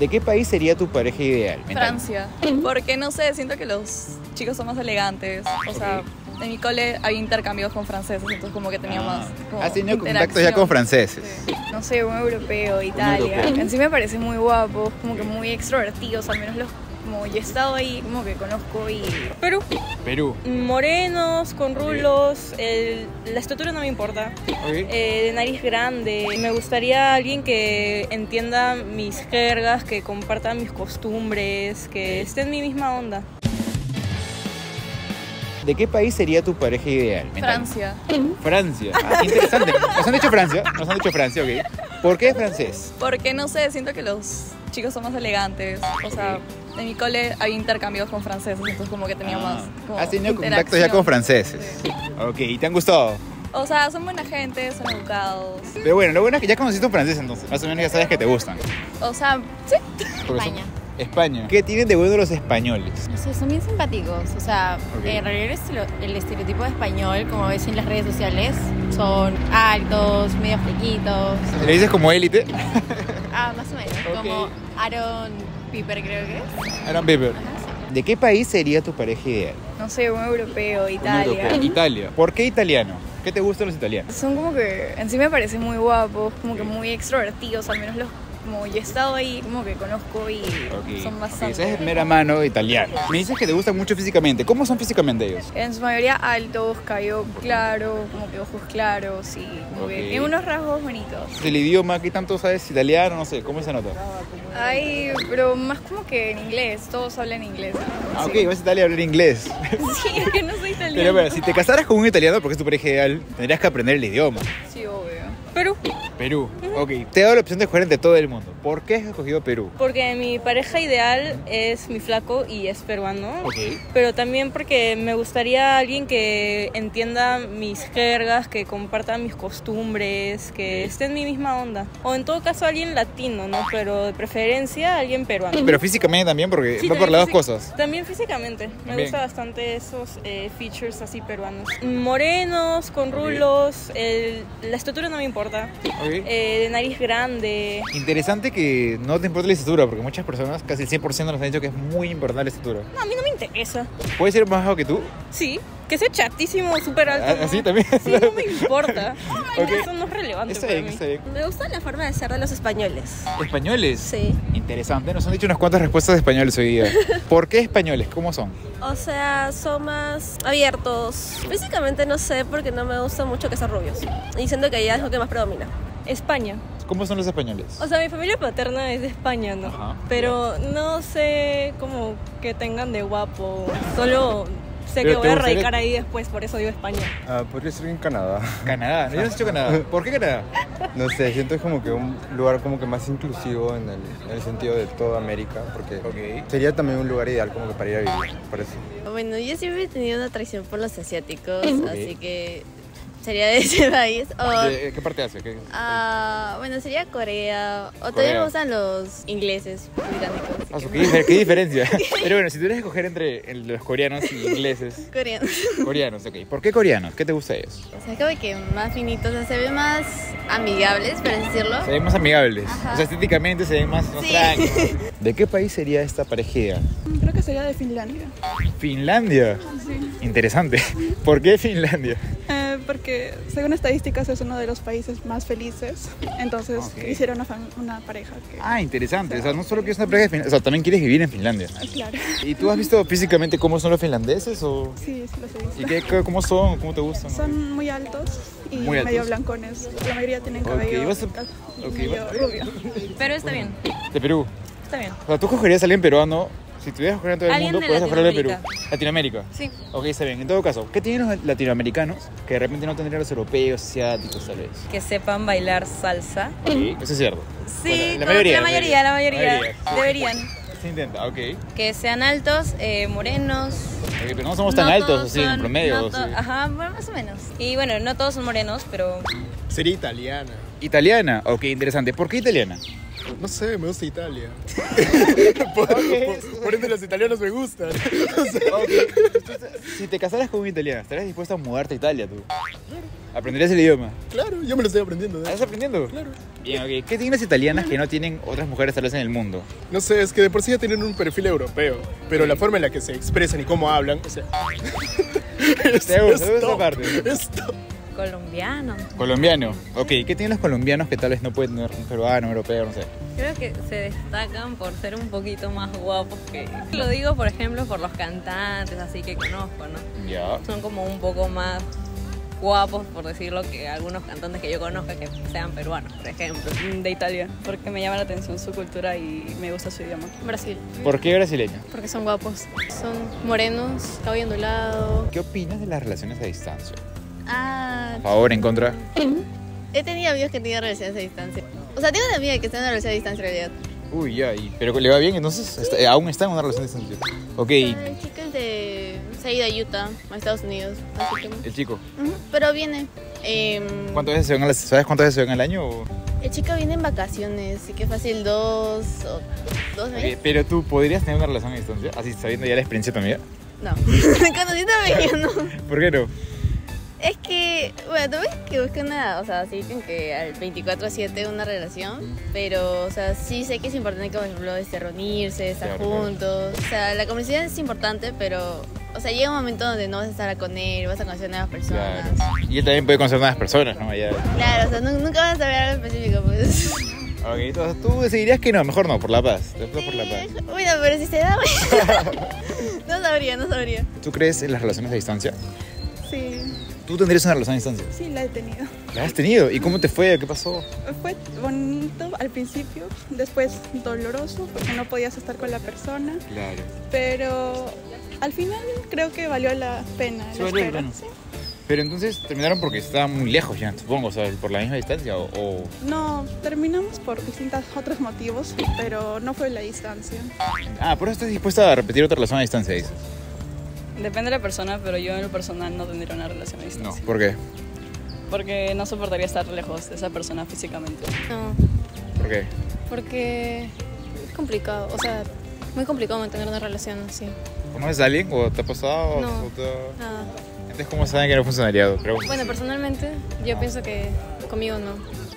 ¿de qué país sería tu pareja ideal? Francia. Porque no sé, siento que los chicos son más elegantes. O sea, en mi cole había intercambios con franceses, entonces como que tenía más. ¿Has tenido contacto ya con franceses? Sí. No sé, un europeo, Italia. En sí me parece muy guapo, como que muy extrovertidos, al menos los. Como yo he estado ahí, como que conozco y... Perú. Morenos, con rulos, la estatura no me importa. Okay. De nariz grande. Me gustaría alguien que entienda mis jergas, que comparta mis costumbres, que esté en mi misma onda. ¿De qué país sería tu pareja ideal? Francia. Francia. Ah, interesante. Nos han dicho Francia, ok. ¿Por qué francés? Porque no sé, siento que los chicos son más elegantes. O sea... En mi cole había intercambios con franceses, entonces como que tenía más. ¿Has tenido contacto ya con franceses? Sí. Ok, ¿y te han gustado? O sea, son buena gente, son educados. Pero bueno, lo bueno es que ya conociste un francés entonces, más o menos ya sabes que te gustan. O sea, sí. España. ¿Qué tienen de bueno los españoles? O sea, son bien simpáticos, o sea, en realidad el estereotipo de español, como ves en las redes sociales, son altos, medio flequitos. ¿Le dices como élite? Ah, más o menos, como Aron Piper, creo que es. Aron Piper. ¿De qué país sería tu pareja ideal? No sé, un europeo, Italia. Italia. ¿Por qué italiano? ¿Qué te gustan los italianos? Son como que, en sí me parecen muy guapos, como que muy extrovertidos, al menos los. Como yo he estado ahí, como que conozco y son bastante... Esa es mera mano italiana. Me dices que te gustan mucho físicamente. ¿Cómo son físicamente ellos? En su mayoría altos, cabello claro, como que ojos claros y tienen unos rasgos bonitos. ¿El idioma? ¿Qué tanto sabes italiano? No sé, ¿cómo se nota? Ay, pero más como que en inglés. Todos hablan inglés. Ah, sí. Ok, vas a Italia a hablar inglés. Sí, es que no soy italiano. Pero bueno, si te casaras con un italiano, porque es tu pareja ideal, tendrías que aprender el idioma. Sí, obvio. Perú. Ok, te he dado la opción de escoger entre todo el mundo. ¿Por qué has escogido Perú? Porque mi pareja ideal es mi flaco y es peruano. Pero también porque me gustaría alguien que entienda mis jergas, que comparta mis costumbres, que esté en mi misma onda. O en todo caso alguien latino, ¿no? Pero de preferencia alguien peruano. Pero físicamente también, porque sí, va por las dos cosas. También físicamente. Me gusta bastante esos features así peruanos. Morenos, con rulos, la estatura no me importa. De nariz grande. Interesante que no te importa la estatura, porque muchas personas, casi el 100% nos han dicho que es muy importante la estatura. No, a mí no me interesa. ¿Puede ser más bajo que tú? Sí, que sea chatísimo, súper alto. ¿Así también? Sí, no me importa. Eso no es relevante para mí. Me gusta la forma de ser de los españoles. ¿Españoles? Sí. Interesante, nos han dicho unas cuantas respuestas de españoles hoy día. ¿Por qué españoles? ¿Cómo son? O sea, son más abiertos. Físicamente no sé, porque no me gusta mucho que sean rubios. Y siento que allá es lo que más predomina. España. ¿Cómo son los españoles? O sea, mi familia paterna es de España, ¿no? Ajá. Pero no sé como que tengan de guapo. Solo sé que voy a radicar ahí después, por eso digo España. Podría ser en Canadá. ¿Canadá? No, yo no he dicho Canadá. ¿Por qué Canadá? No sé, siento es como que un lugar como que más inclusivo en el sentido de toda América, porque sería también un lugar ideal como que para ir a vivir, por eso. Bueno, yo siempre he tenido una atracción por los asiáticos, así que... Sería de ese país. ¿Qué parte hace? Bueno, sería Corea. O también me gustan los ingleses, británicos. ¿Qué diferencia? Pero bueno, si tuvieras que escoger entre los coreanos y ingleses. Coreanos, ok. ¿Por qué coreanos? ¿Qué te gusta de ellos? O sea, como que más finitos. O sea, se ven más amigables, por decirlo. Se ven más amigables. Ajá. O sea, estéticamente se ven más extraños. ¿De qué país sería esta pareja? Creo que sería de Finlandia. ¿Finlandia? Sí. Interesante. ¿Por qué Finlandia? Porque según estadísticas es uno de los países más felices, entonces quisiera una pareja que... Ah, interesante, o sea, no solo quieres una pareja de Finlandia, o sea, también quieres vivir en Finlandia. Claro. ¿Y tú has visto físicamente cómo son los finlandeses o...? Sí, sí los he visto. ¿Y cómo son? ¿Cómo te gustan? Son muy altos y medio blancones, la mayoría tienen cabello medio rubio. Pero está bien. ¿De Perú? Está bien. O sea, ¿tú cogerías a alguien peruano? Si tuvieras que escoger en todo el mundo, puedes escoger de Perú. Latinoamérica. Sí. Ok, está bien. En todo caso, ¿qué tienen los latinoamericanos que de repente no tendrían los europeos, asiáticos, tal vez? Que sepan bailar salsa. Sí, eso es cierto. Sí, bueno, la mayoría. Deberían. Se intenta, que sean altos, morenos. Pero no somos tan altos, así, en promedio. Ajá, bueno, más o menos. Y bueno, no todos son morenos, pero... Sería italiana. ¿Italiana? Ok, interesante. ¿Por qué italiana? No sé, me gusta Italia. Por ende los italianos me gustan. Okay. Si te casaras con un italiano, ¿estarías dispuesto a mudarte a Italia tú? Claro. ¿Aprenderías el idioma? Claro, yo me lo estoy aprendiendo. ¿Estás aprendiendo? Claro. Bien, ok. ¿Qué tienen las italianas que no tienen otras mujeres tal vez en el mundo? No sé, es que de por sí ya tienen un perfil europeo, pero la forma en la que se expresan y cómo hablan, o sea... Esto. Colombiano. Colombiano. Ok, ¿qué tienen los colombianos que tal vez no pueden tener un peruano, europeo, no sé? Creo que se destacan por ser un poquito más guapos que... Lo digo, por ejemplo, por los cantantes, así que conozco, ¿no? Ya. Son como un poco más guapos, por decirlo, que algunos cantantes que yo conozco que sean peruanos, por ejemplo. De Italia, porque me llama la atención su cultura y me gusta su idioma. Brasil. ¿Por qué brasileño? Porque son guapos. Son morenos, cabello ondulado. ¿Qué opinas de las relaciones a distancia? ¿A favor, en contra? He tenido amigos que tienen relaciones a distancia. O sea, tengo una amiga que está en una relación a distancia en realidad. Uy, ya, pero le va bien, entonces está, aún está en una relación a distancia. Ok. El chico es de... se ha ido a Utah, a Estados Unidos. Así que... ¿El chico? Pero viene. ¿Cuántas veces se ven al... ¿Sabes cuántas veces se ven al año? O... El chico viene en vacaciones, así que fácil dos veces. Okay, pero tú, ¿podrías tener una relación a distancia? Así, sabiendo ya la experiencia también. No. Conociendo a mí, no. ¿Por qué no? Es que, bueno, tuve que buscar una, o sea, sí, tengo que al 24/7 una relación, pero, o sea, sí sé que es importante, como por ejemplo, reunirse, estar juntos. O sea, la conversación es importante, pero, o sea, llega un momento donde no vas a estar con él, vas a conocer nuevas personas. Claro. Y él también puede conocer nuevas personas, ¿no? Allá. Claro, o sea, nunca vas a saber algo específico, pues. Ok, entonces tú decidirías que no, mejor no, por la paz. Sí, por la paz. Bueno, pero si se da, no sabría. ¿Tú crees en las relaciones a distancia? Sí. ¿Tú tendrías una relación a distancia? Sí, la he tenido. ¿La has tenido? ¿Y cómo te fue? ¿Qué pasó? Fue bonito al principio, después doloroso porque no podías estar con la persona. Claro. Pero al final creo que valió la pena. Sí, valió la pena. Sí. Pero entonces terminaron porque estaban muy lejos ya, supongo, ¿sabes? ¿Por la misma distancia o...? No, terminamos por distintos otros motivos, pero no fue la distancia. Ah, ¿por eso estás dispuesta a repetir otra relación a distancia, dices? Depende de la persona, pero yo en lo personal no tendría una relación a distancia. No, ¿por qué? Porque no soportaría estar lejos de esa persona físicamente. No. ¿Por qué? Porque es complicado, o sea, muy complicado mantener una relación así. ¿Conoces a alguien o te ha pasado? No, nada. Entonces, ¿cómo saben que no funcionaría? Bueno, personalmente yo pienso que conmigo no.